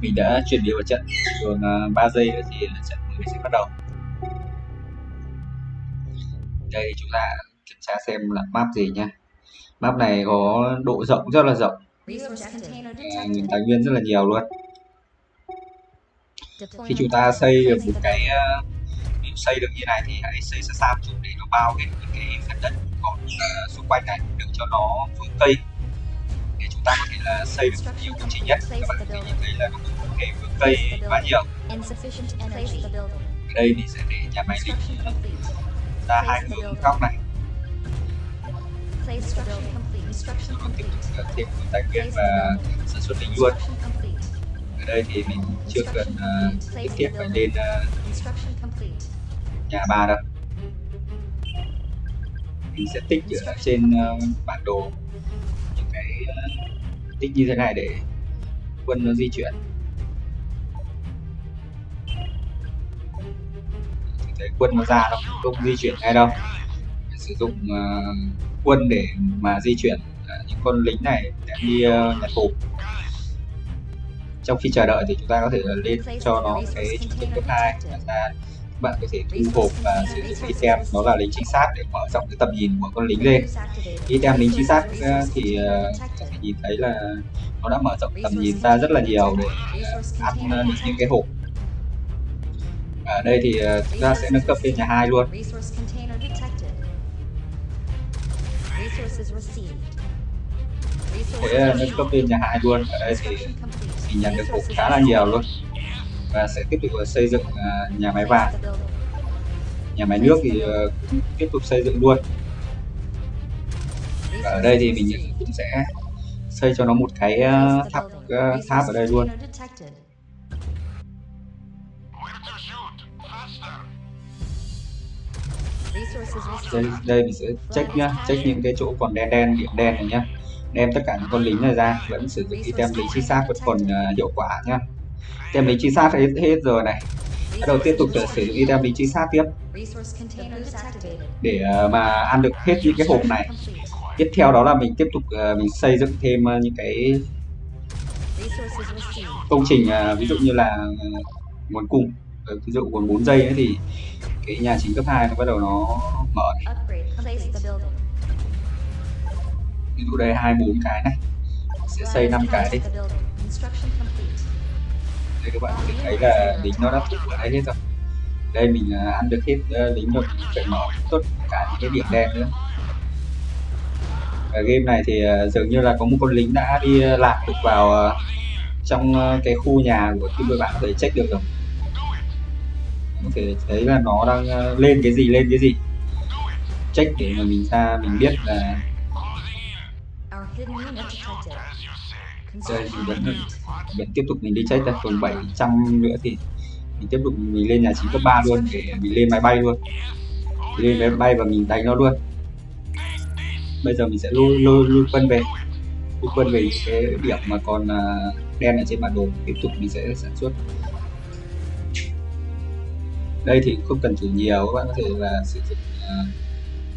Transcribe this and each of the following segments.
Mình đã chuyển điều vào trận, còn 3 giây nữa thì trận 10 sẽ bắt đầu. Đây chúng ta kiểm tra xem là map gì nha. Map này có độ rộng rất là rộng, nguồn tài nguyên rất là nhiều luôn. Khi chúng ta xây được một cái mình xây được như này thì hãy xây xa xa một chút để nó bao hết cái phần đất còn xung quanh này, đừng cho nó vướng cây để chúng ta có thể là xây được nhiều công trình nhất. Các bạn nhìn thấy là nó không hề vướng cây quá nhiều. Ở đây mình sẽ để nhà máy điện ra hai hướng góc này. Tiếp tục tài nguyên và sản xuất lính luôn. Ở đây thì mình chưa cần tiết kiệm phải lên nhà bà đâu. Mình sẽ tích ở trên bản đồ những cái tích như thế này để quân nó di chuyển. Thì thấy quân nó ra nó không di chuyển ngay đâu. Mình sử dụng quân để mà di chuyển những con lính này để đi nhà tù. Trong khi chờ đợi thì chúng ta có thể lên cho nó cái trung tâm cấp 2 là các bạn có thể thu hộp và sử dụng item đó là lính trinh sát để mở rộng cái tầm nhìn của con lính lên. Item lính trinh sát thì có thể nhìn thấy là nó đã mở rộng tầm nhìn ra rất là nhiều để ăn được những cái hộp. Ở đây thì chúng ta sẽ nâng cấp lên nhà 2 luôn. Thế nâng cấp lên nhà 2 luôn. Ở đây thì mình nhận được hộp khá là nhiều luôn. Và sẽ tiếp tục xây dựng nhà máy vàng. Nhà máy nước thì cũng tiếp tục xây dựng luôn. Và ở đây thì mình cũng sẽ xây cho nó một cái tháp ở đây luôn. Đây mình sẽ check nhá, check những cái chỗ còn đen đen, điểm đen này nhá. Đem tất cả những con lính này ra, vẫn sử dụng item lính trinh sát vẫn còn hiệu quả nhá. Item lính trinh sát hết rồi này. Bắt đầu tiếp tục sử dụng item lính trinh sát tiếp để mà ăn được hết những cái hộp này. Tiếp theo đó là mình tiếp tục mình xây dựng thêm những cái công trình, ví dụ như là nguồn cung, ví dụ còn 4 giây ấy thì cái nhà chính cấp 2 nó bắt đầu nó mở này. Ví dụ đây 24 cái này, sẽ xây 5 cái đi. Đây các bạn có thể thấy là lính nó đã thuộc ở đây hết rồi. Đây mình ăn được hết lính rồi, mình phải mở tốt cả những cái điểm đen nữa. Ở game này thì dường như là có một con lính đã đi lạc được vào trong cái khu nhà của team đội bạn, có thể check được rồi. Có thể thấy là nó đang lên cái gì. Check để mà mình ra mình biết là đây, mình tiếp tục mình đi check đây, còn 700 nữa thì mình tiếp tục mình lên nhà chính cấp 3 luôn để mình lên máy bay luôn. Lên máy bay và mình đánh nó luôn. Bây giờ mình sẽ lui quân về. Lui quân về những cái điểm mà còn đen ở trên bản đồ, tiếp tục mình sẽ sản xuất. Đây thì không cần thử nhiều, các bạn có thể là sử dụng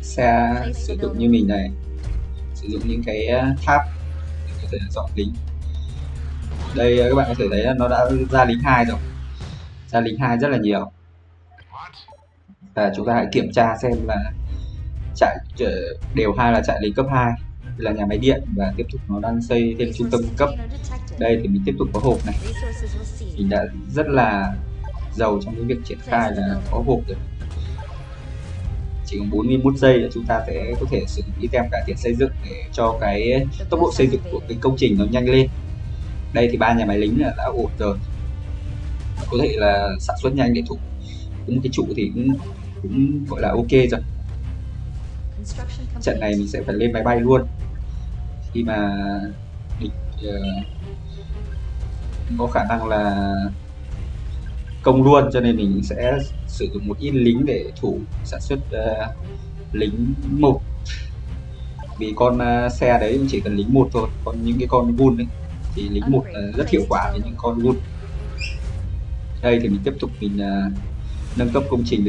xe, sử dụng như mình này, sử dụng những cái tháp để có thể dọn lính. Đây các bạn có thể thấy là nó đã ra lính 2 rồi, ra lính 2 rất là nhiều. Và chúng ta hãy kiểm tra xem là chạy đều 2 là chạy lính cấp 2 là nhà máy điện, và tiếp tục nó đang xây thêm trung tâm cấp. Đây thì mình tiếp tục có hộp này, mình đã rất là giàu trong cái việc triển khai là có hộp rồi. Chỉ còn 41 giây là chúng ta sẽ có thể sử dụng item cải thiện xây dựng để cho cái tốc độ xây dựng của cái công trình nó nhanh lên. Đây thì 3 nhà máy lính đã ổn rồi, có thể là sản xuất nhanh để thủ cũng cái trụ thì cũng gọi là ok rồi. Trận này mình sẽ phải lên máy bay luôn khi mà địch có khả năng là công luôn, cho nên mình sẽ sử dụng một ít lính để thủ sản xuất lính 1. Vì con xe đấy cũng chỉ cần lính 1 thôi, còn những cái con gun ấy thì lính 1 rất hiệu quả với những con gun. Đây thì mình tiếp tục mình nâng cấp công trình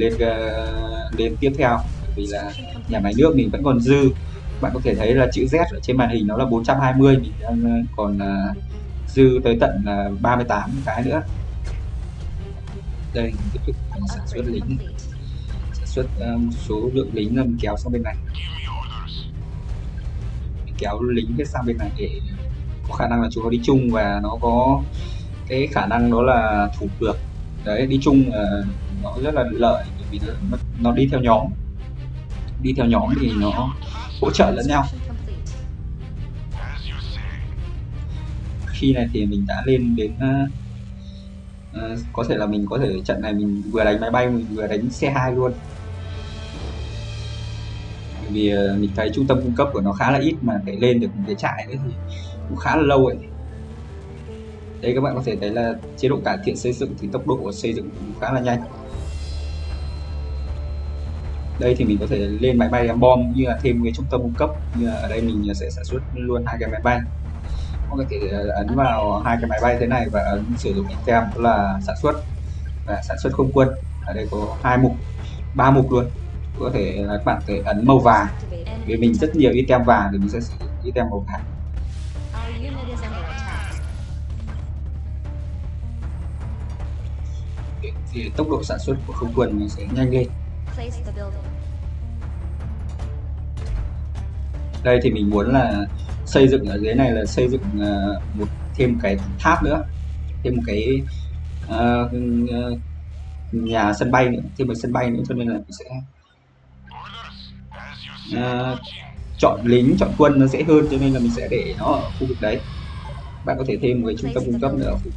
lên tiếp theo, vì là nhà máy nước mình vẫn còn dư. Bạn có thể thấy là chữ Z ở trên màn hình nó là 420, mình đang còn dư tới tận 38 cái nữa. Đây tiếp tục sản xuất lính, sản xuất một số lượng lính là mình kéo sang bên này, mình kéo lính hết sang bên này để có khả năng là chúng nó đi chung và nó có cái khả năng đó là thủ được. Đấy, đi chung nó rất là lợi bởi vì nó đi theo nhóm, thì nó hỗ trợ lẫn nhau. Khi này thì mình đã lên đến có thể là mình có thể trận này mình vừa đánh máy bay mình vừa đánh xe hai luôn, bởi vì mình thấy trung tâm cung cấp của nó khá là ít mà để lên được một cái trại đấy thì cũng khá là lâu ấy. Đây các bạn có thể thấy là chế độ cải thiện xây dựng thì tốc độ của xây dựng cũng khá là nhanh. Đây thì mình có thể lên máy bay bom như là thêm cái trung tâm cung cấp, như là ở đây mình sẽ sản xuất luôn hai cái máy bay. Các bạn có thể ấn vào hai cái máy bay thế này và ấn sử dụng item đó là sản xuất và sản xuất không quân. Ở đây có hai mục, ba mục luôn. Có thể là các bạn có thể ấn màu vàng vì mình rất nhiều item vàng thì mình sẽ sử dụng item màu vàng. Thì tốc độ sản xuất của không quân sẽ nhanh lên. Đây thì mình muốn là xây dựng ở dưới này là xây dựng một thêm cái tháp nữa, thêm một cái nhà sân bay nữa, thêm một sân bay nữa, cho nên là mình sẽ chọn lính, chọn quân nó dễ hơn, cho nên là mình sẽ để nó ở khu vực đấy. Bạn có thể thêm một cái trung tâm cung cấp nữa ở khu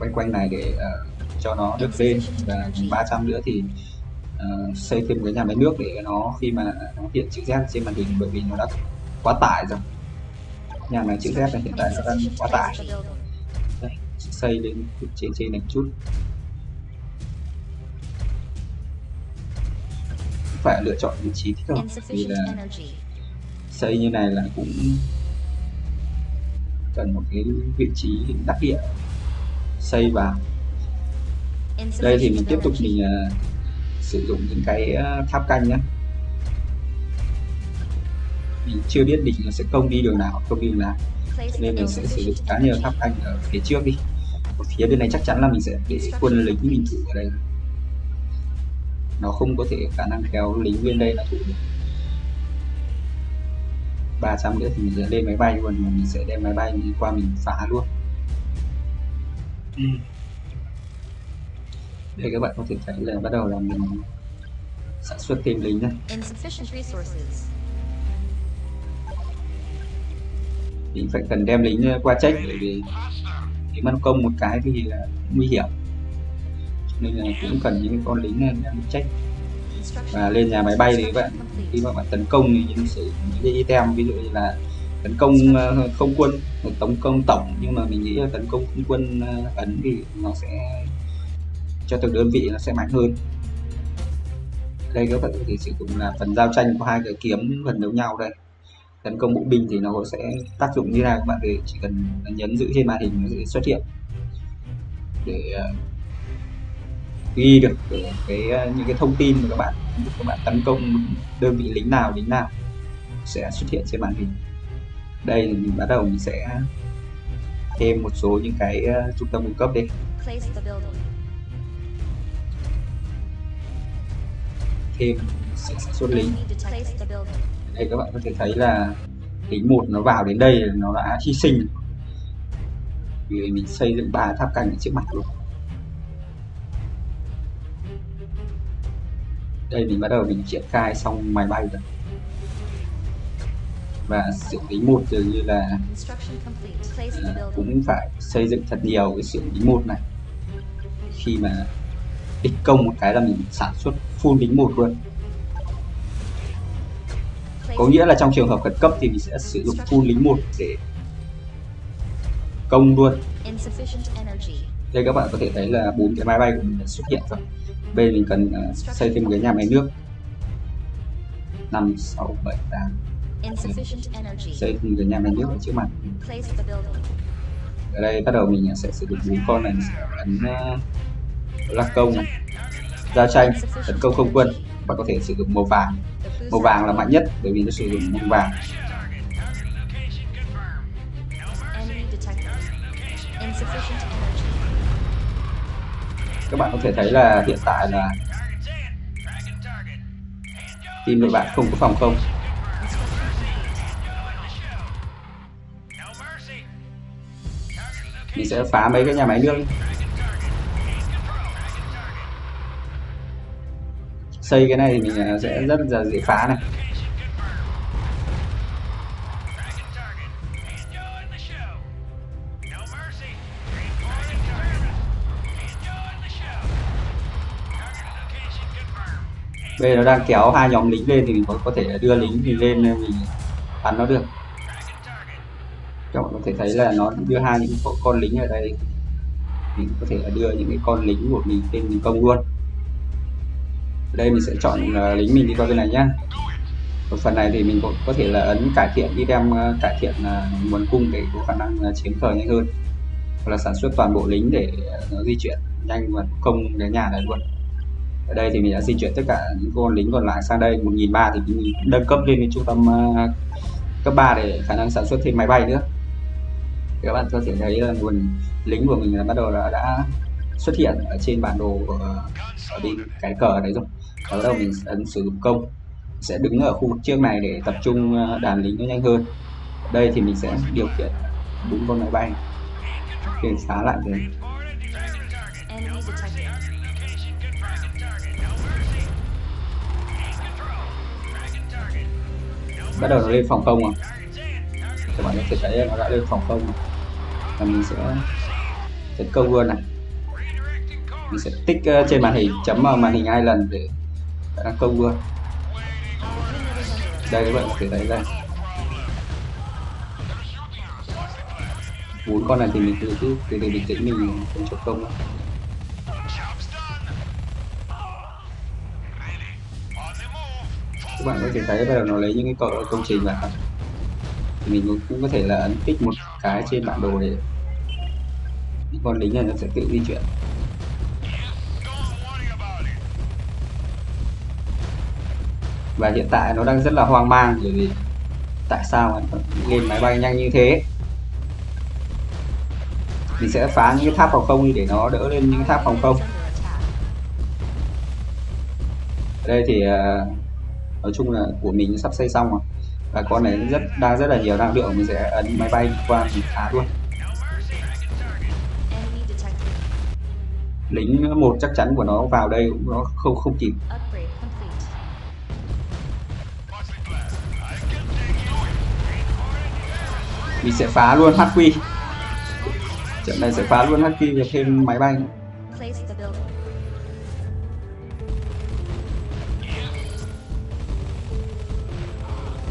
vực quanh này để cho nó được lên, và 300 nữa thì xây thêm cái nhà máy nước để nó khi mà nó hiện chữ Z trên màn hình, bởi vì nó đã quá tải rồi. Nhà máy chữ Z này hiện tại nó đang quá tải. Đây, xây lên trên này chút. Phải lựa chọn vị trí thích hợp vì là xây như này là cũng cần một cái vị trí đắc địa xây vào. Đây thì mình tiếp tục mình sử dụng những cái tháp canh nhé. Mình chưa biết định là sẽ không đi đường nào, nên mình sẽ sử dụng khá nhiều tháp canh ở phía trước đi. Ở phía bên này chắc chắn là mình sẽ để quân lính mình thủ ở đây. Nó không có thể khả năng kéo lính bên đây là thủ được. 300 nữa thì mình sẽ lên máy bay luôn, mà mình sẽ đem máy bay đi qua mình phá luôn. Đây các bạn có thể thấy là bắt đầu là mình sản xuất thêm lính đây. Mình phải cần đem lính qua check bởi vì nếu mà công một cái thì là nguy hiểm, nên là cũng cần những con lính này đem check. Và lên nhà máy bay thì các bạn khi mà bạn tấn công thì những sử những item ví dụ như là tấn công không quân, tấn công tổng, nhưng mà mình nghĩ là tấn công không quân ấn thì nó sẽ cho từng đơn vị nó sẽ mạnh hơn. Đây các bạn có thể sử dụng là phần giao tranh của hai cái kiếm gần đấu nhau đây. Tấn công bộ binh thì nó sẽ tác dụng như nào, các bạn thì chỉ cần nhấn giữ trên màn hình nó sẽ xuất hiện để ghi được những cái thông tin mà các bạn tấn công đơn vị lính nào sẽ xuất hiện trên màn hình. Đây thì mình bắt đầu mình sẽ thêm một số những cái trung tâm cung cấp đi. Thêm sản xuất lính. Đây các bạn có thể thấy là lính 1 nó vào đến đây nó đã hy sinh vì mình xây dựng 3 tháp canh ở trước mặt luôn. Đây mình bắt đầu mình triển khai xong máy bay rồi. Và sự lính 1 dường như là cũng phải xây dựng thật nhiều cái sự lính 1 này. Khi mà địch công một cái là mình sản xuất full lính 1 luôn. Có nghĩa là trong trường hợp khẩn cấp thì mình sẽ sử dụng full lính 1 để công luôn. Đây các bạn có thể thấy là 4 cái máy bay của mình đã xuất hiện rồi. Bây giờ mình cần xây thêm một cái nhà máy nước. 5, 6, 7, 8. Xây thêm một cái nhà máy nước ở trước mặt. Ở đây bắt đầu mình sẽ sử dụng 4 con này, mình sẽ ấn là công này, giao tranh, tấn công không quân. Bạn có thể sử dụng màu vàng. Màu vàng là mạnh nhất bởi vì nó sử dụng màu vàng. Các bạn có thể thấy là hiện tại là team đội bạn không có phòng không. Mình sẽ phá mấy cái nhà máy nước, xây cái này thì mình sẽ rất là dễ phá này. Bây giờ nó đang kéo hai nhóm lính lên thì mình có thể đưa lính mình lên nên mình bắn nó được. Các bạn có thể thấy là nó đưa hai những con lính ở đây, mình có thể đưa những cái con lính của mình lên mình công luôn. Ở đây mình sẽ chọn lính mình đi qua bên này nhá. Ở phần này thì mình cũng có thể là ấn cải thiện đi, đem cải thiện nguồn cung để có khả năng chiếm thời nhanh hơn, hoặc là sản xuất toàn bộ lính để nó di chuyển nhanh và công cái nhà này luôn. Ở đây thì mình đã di chuyển tất cả những con lính còn lại sang đây. 1.300 thì mình nâng cấp lên đến trung tâm cấp 3 để khả năng sản xuất thêm máy bay nữa. Các bạn có thể thấy là nguồn lính của mình là bắt đầu đã xuất hiện ở trên bản đồ ở bên cái cờ đấy rồi. Ở đâu mình ấn sử dụng công, sẽ đứng ở khu vực trước này để tập trung đàn lính nó nhanh hơn. Ở đây thì mình sẽ điều khiển đúng con máy bay, để xá lại rồi. Bắt đầu nó lên phòng không rồi. Các bạn có thể thấy nó đã lên phòng không rồi. Và mình sẽ tấn công luôn này. Mình sẽ tích trên màn hình, chấm vào màn hình 2 lần để tấn công luôn. Đây các bạn có thể thấy đây, 4 con này thì mình từ từ bình tĩnh, mình không chụp công nữa. Các bạn có thể thấy bắt đầu nó lấy những cái cột công trình vào. Thì mình cũng có thể là ấn tích một cái trên bản đồ để những con lính này nó sẽ tự di chuyển. Và hiện tại nó đang rất là hoang mang bởi vì tại sao mà lên máy bay nhanh như thế. Mình sẽ phá những cái tháp phòng không để nó đỡ lên những tháp phòng không. Ở đây thì nói chung là của mình sắp xây xong rồi, và con này đang rất là nhiều năng lượng. Mình sẽ ấn máy bay đi qua mình phá luôn. Lính 1 chắc chắn của nó vào đây cũng nó không kịp. Mình sẽ phá luôn HQ. Trận này sẽ phá luôn HQ và thêm máy bay.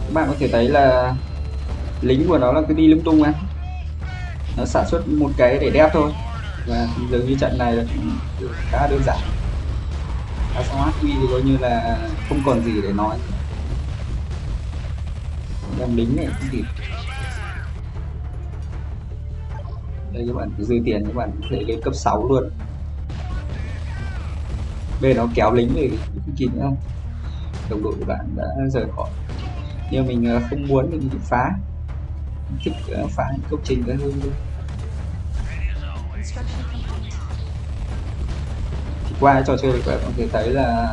Các bạn có thể thấy là lính của nó là cứ đi lung tung mà. Nó sản xuất một cái để đép thôi. Và dường như trận này là khá đơn giản. Và sau HQ thì coi như là không còn gì để nói. Đem lính này cũng kịp. Đây các bạn dư tiền các bạn để lên cấp 6 luôn. Bây nó kéo lính thì cũng kịp nữa. Đồng đội của bạn đã rời khỏi. Nhưng mình không muốn thì mình phá. Mình thích phá công trình cái hơn luôn. Thì qua trò chơi này các bạn có thể thấy là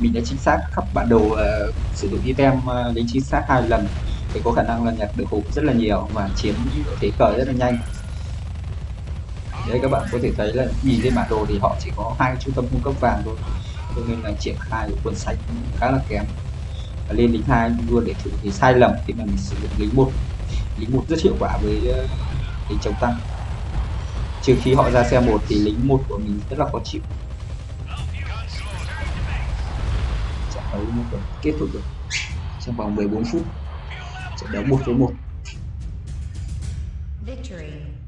mình đã chính xác khắp bản đồ, sử dụng item đến chính xác 2 lần để có khả năng là nhặt được hộp rất là nhiều và chiếm thế cờ rất là nhanh. Đấy các bạn có thể thấy là nhìn trên bản đồ thì họ chỉ có 2 trung tâm cung cấp vàng thôi, cho nên là triển khai của quân sạch khá là kém. Và lên lính 2 luôn để thử thì sai lầm khi mà mình sử dụng lính 1. Lính 1 rất hiệu quả với lính chống tăng, trừ khi họ ra xe 1 thì lính 1 của mình rất là khó chịu. Trận đấu kết thúc được trong vòng 14 phút. Trận đấu 1-1.